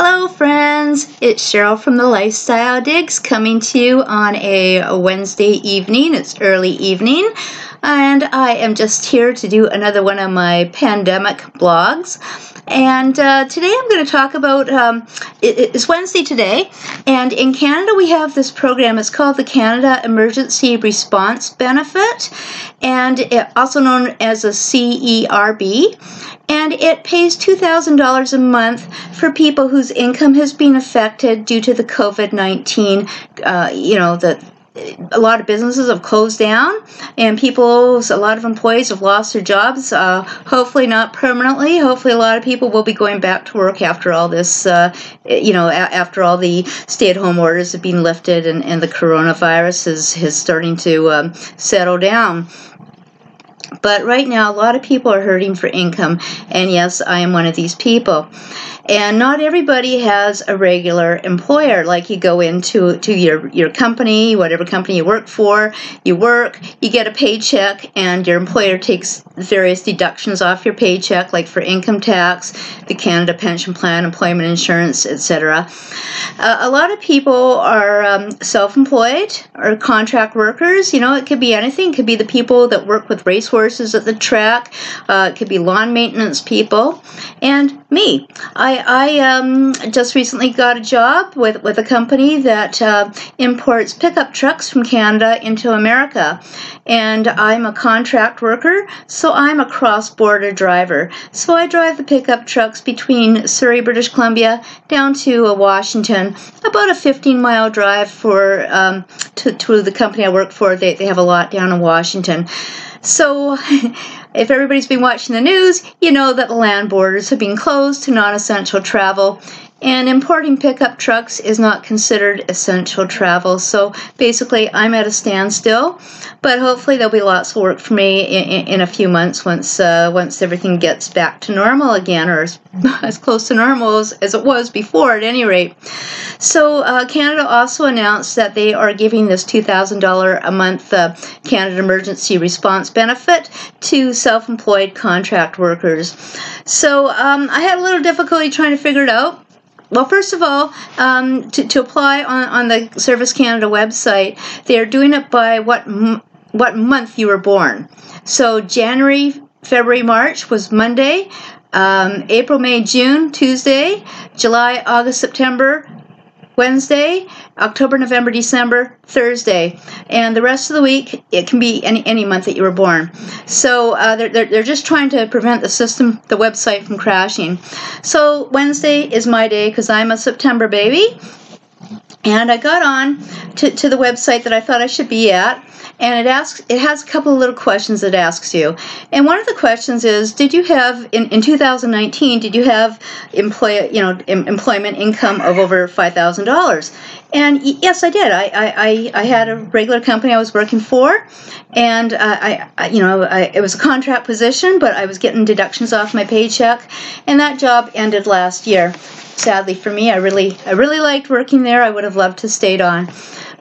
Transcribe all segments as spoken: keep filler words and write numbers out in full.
Hello friends, it's Cheryl from the Lifestyle Digs coming to you on a Wednesday evening. It's early evening and I am just here to do another one of my pandemic blogs. And uh, today I'm going to talk about, um, it, it's Wednesday today, and in Canada we have this program. It's called the Canada Emergency Response Benefit, and it, also known as a C E R B. And it pays two thousand dollars a month for people whose income has been affected due to the COVID nineteen, uh, you know, the a lot of businesses have closed down and people, a lot of employees have lost their jobs, uh, hopefully not permanently. Hopefully a lot of people will be going back to work after all this, uh, you know, after all the stay-at-home orders have been lifted and, and the coronavirus is, is starting to um, settle down. But right now, a lot of people are hurting for income, and yes, I am one of these people. And not everybody has a regular employer. Like you go into to your, your company, whatever company you work for, you work, you get a paycheck, and your employer takes various deductions off your paycheck, like for income tax, the Canada Pension Plan, employment insurance, et cetera. Uh, a lot of people are um, self-employed or contract workers. You know, it could be anything. It could be the people that work with race horses at the track. Uh, it could be lawn maintenance people. And me. I I um, just recently got a job with, with a company that uh, imports pickup trucks from Canada into America, and I'm a contract worker, so I'm a cross-border driver. So I drive the pickup trucks between Surrey, British Columbia, down to uh, Washington, about a fifteen mile drive for um, to, to the company I work for. They, they have a lot down in Washington. So if everybody's been watching the news, you know that the land borders have been closed to non-essential travel, and importing pickup trucks is not considered essential travel. So basically I'm at a standstill, but hopefully there'll be lots of work for me in, in a few months once uh, once everything gets back to normal again, or as, as close to normal as, as it was before at any rate. So uh, Canada also announced that they are giving this two thousand dollars a month uh, Canada Emergency Response Benefit to self-employed contract workers. So um, I had a little difficulty trying to figure it out. Well, first of all, um, to, to apply on, on the Service Canada website, they are doing it by what m what month you were born. So January, February, March was Monday, um, April, May, June, Tuesday, July, August, September, Wednesday, October, November, December, Thursday, and the rest of the week it can be any any month that you were born. So uh, they're, they're, they're just trying to prevent the system, the website, from crashing. So Wednesday is my day because I'm a September baby, and I got on to, to the website that I thought I should be at, and it asks, it has a couple of little questions it asks you, and one of the questions is, did you have in, in two thousand nineteen, did you have employ you know em, employment income of over five thousand dollars? And yes, I did. I, I I had a regular company I was working for, and uh, I, I you know I, it was a contract position, but I was getting deductions off my paycheck, and that job ended last year. Sadly for me, I really I really liked working there. I would have loved to stayed on,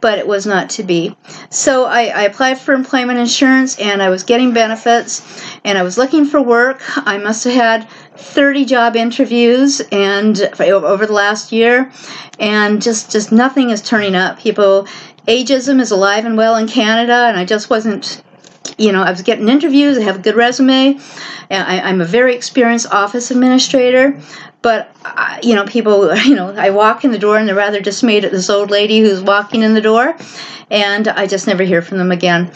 but it was not to be. So I, I applied for employment insurance, and I was getting benefits, and I was looking for work. I must have had thirty job interviews and over the last year, and just just nothing is turning up. People, ageism is alive and well in Canada, and I just wasn't, you know, I was getting interviews. I have a good resume. I, I'm a very experienced office administrator, but uh, you know, people, you know, I walk in the door and they're rather dismayed at this old lady who's walking in the door, and I just never hear from them again.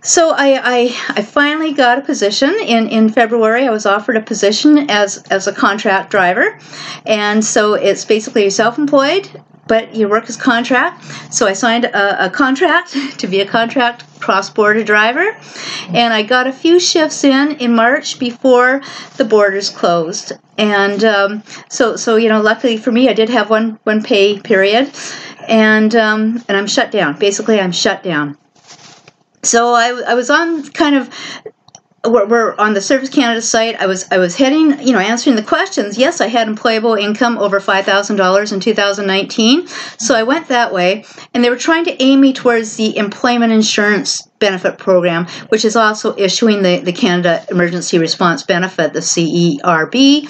So I, I, I finally got a position in, in February. I was offered a position as, as a contract driver, and so it's basically you're self-employed, but you work as contract. So I signed a, a contract to be a contract cross-border driver, and I got a few shifts in in March before the borders closed. And um, so, so you know, luckily for me, I did have one one pay period, and um, and I'm shut down. Basically, I'm shut down. So I, I was on kind of, we're, we're on the Service Canada site. I was I was heading, you know, answering the questions. Yes, I had employable income over five thousand dollars in two thousand nineteen, so I went that way. And they were trying to aim me towards the employment insurance benefit program, which is also issuing the, the Canada Emergency Response Benefit, the C E R B.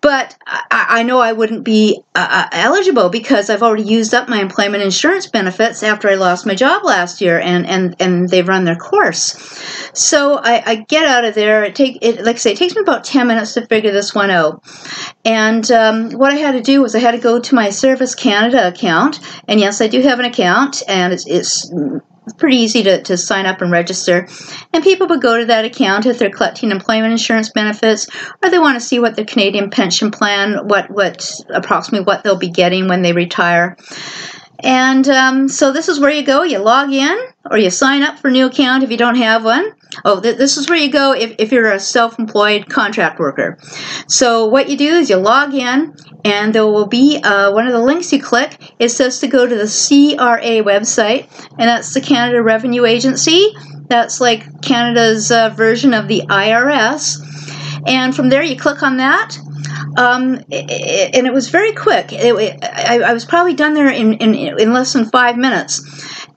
But I, I know I wouldn't be uh, eligible because I've already used up my employment insurance benefits after I lost my job last year, and, and, and they've run their course. So I, I get out of there. It take it, like I say, it takes me about ten minutes to figure this one out. And um, what I had to do was I had to go to my Service Canada account. And yes, I do have an account, and it's, it's pretty easy to, to sign up and register. And people would go to that account if they're collecting employment insurance benefits, or they want to see what the Canadian Pension Plan, what, what approximately what they'll be getting when they retire. And um, so this is where you go. You log in, or you sign up for a new account if you don't have one. Oh, th this is where you go if, if you're a self-employed contract worker. So what you do is you log in, and there will be uh, one of the links you click. It says to go to the C R A website, and that's the Canada Revenue Agency. That's like Canada's uh, version of the I R S. And from there you click on that. Um, and it was very quick. It, it, I, I was probably done there in, in, in less than five minutes.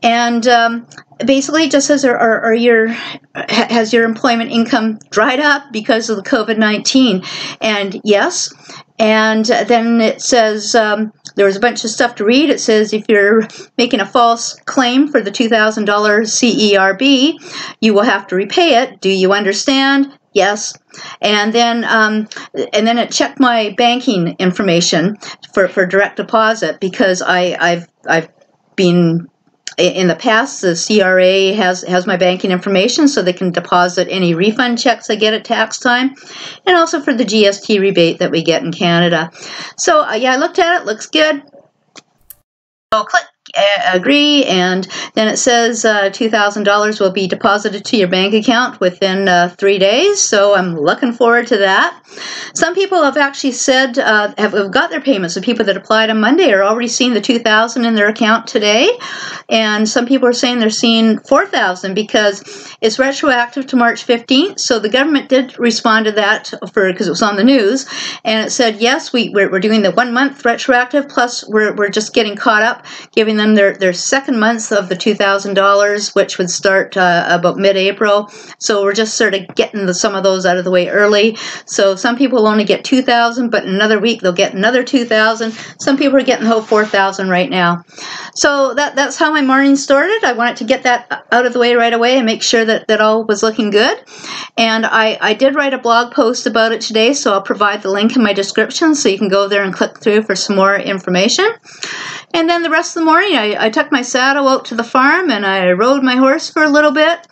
And um, basically it just says, are, are, are your, has your employment income dried up because of the COVID nineteen? And yes. And then it says, um, there was a bunch of stuff to read. It says if you're making a false claim for the two thousand dollar C E R B, you will have to repay it. Do you understand? Yes. And then um, and then it checked my banking information for, for direct deposit, because I, I've, I've been, in the past, the C R A has, has my banking information, so they can deposit any refund checks I get at tax time, and also for the G S T rebate that we get in Canada. So uh, yeah, I looked at it, looks good. So click agree, and then it says uh, two thousand dollars will be deposited to your bank account within uh, three days, so I'm looking forward to that. Some people have actually said, uh, have, have got their payments. The people that applied on Monday are already seeing the two thousand dollars in their account today, and some people are saying they're seeing four thousand dollars because it's retroactive to March fifteenth, so the government did respond to that for because it was on the news, and it said, yes, we, we're, we're doing the one month retroactive, plus we're, we're just getting caught up, giving them Their, their second month of the two thousand dollars, which would start uh, about mid-April. So we're just sort of getting the, some of those out of the way early. So some people only get two thousand dollars, but in another week they'll get another two thousand dollars. Some people are getting the whole four thousand dollars right now. So that, that's how my morning started. I wanted to get that out of the way right away and make sure that, that all was looking good. And I, I did write a blog post about it today, so I'll provide the link in my description so you can go there and click through for some more information. And then the rest of the morning, I, I took my saddle out to the farm and I rode my horse for a little bit.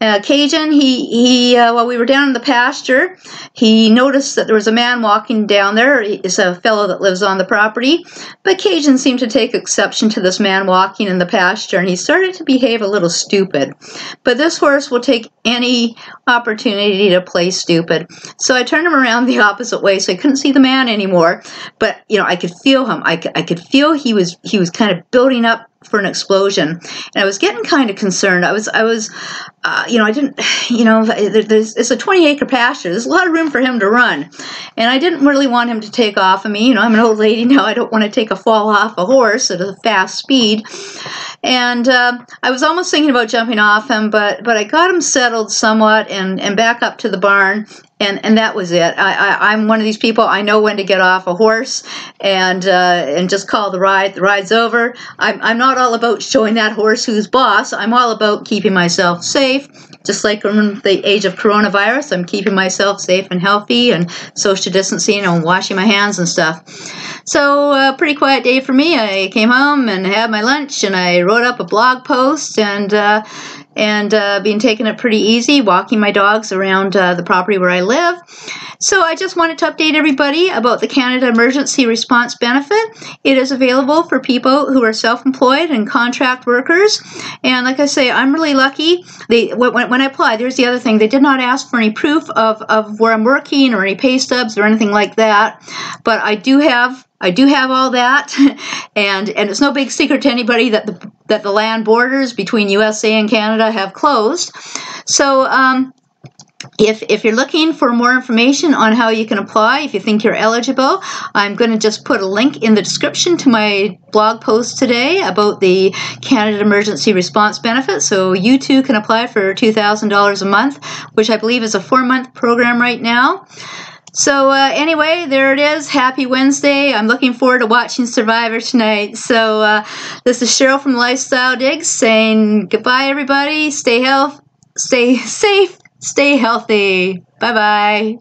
Uh, Cajun, he, he uh, while we were down in the pasture, he noticed that there was a man walking down there. It's a fellow that lives on the property. But Cajun seemed to take exception to this man walking in the pasture, and he started to behave a little stupid. But this horse will take any opportunity to play stupid. So I turned him around the opposite way so I couldn't see the man anymore. But, you know, I could feel him. I, I could feel he was, he was kind of building up for an explosion, and I was getting kind of concerned. I was, I was, uh, you know, I didn't, you know, there, there's, it's a twenty acre pasture. There's a lot of room for him to run, and I didn't really want him to take off of me. You know, I'm an old lady now. I don't want to take a fall off a horse at a fast speed, and uh, I was almost thinking about jumping off him, but but I got him settled somewhat and and back up to the barn. And, and that was it. I, I, I'm one of these people. I know when to get off a horse and uh, and just call the ride. The ride's over. I'm, I'm not all about showing that horse who's boss. I'm all about keeping myself safe. Just like in the age of coronavirus, I'm keeping myself safe and healthy and social distancing and washing my hands and stuff. So a uh, pretty quiet day for me. I came home and had my lunch, and I wrote up a blog post, and uh, and uh, been taking it pretty easy, walking my dogs around uh, the property where I live. So I just wanted to update everybody about the Canada Emergency Response Benefit. It is available for people who are self-employed and contract workers. And like I say, I'm really lucky. They when, when I applied, there's the other thing, they did not ask for any proof of, of where I'm working or any pay stubs or anything like that. But I do have I do have all that, and and it's no big secret to anybody that the that the land borders between U S A and Canada have closed. So um, if if you're looking for more information on how you can apply, if you think you're eligible, I'm going to just put a link in the description to my blog post today about the Canada Emergency Response Benefit, so you too can apply for two thousand dollars a month, which I believe is a four month program right now. So uh, anyway, there it is. Happy Wednesday. I'm looking forward to watching Survivor tonight. So uh, this is Cheryl from Lifestyle Digs saying goodbye, everybody. Stay health, stay safe, stay healthy. Bye-bye.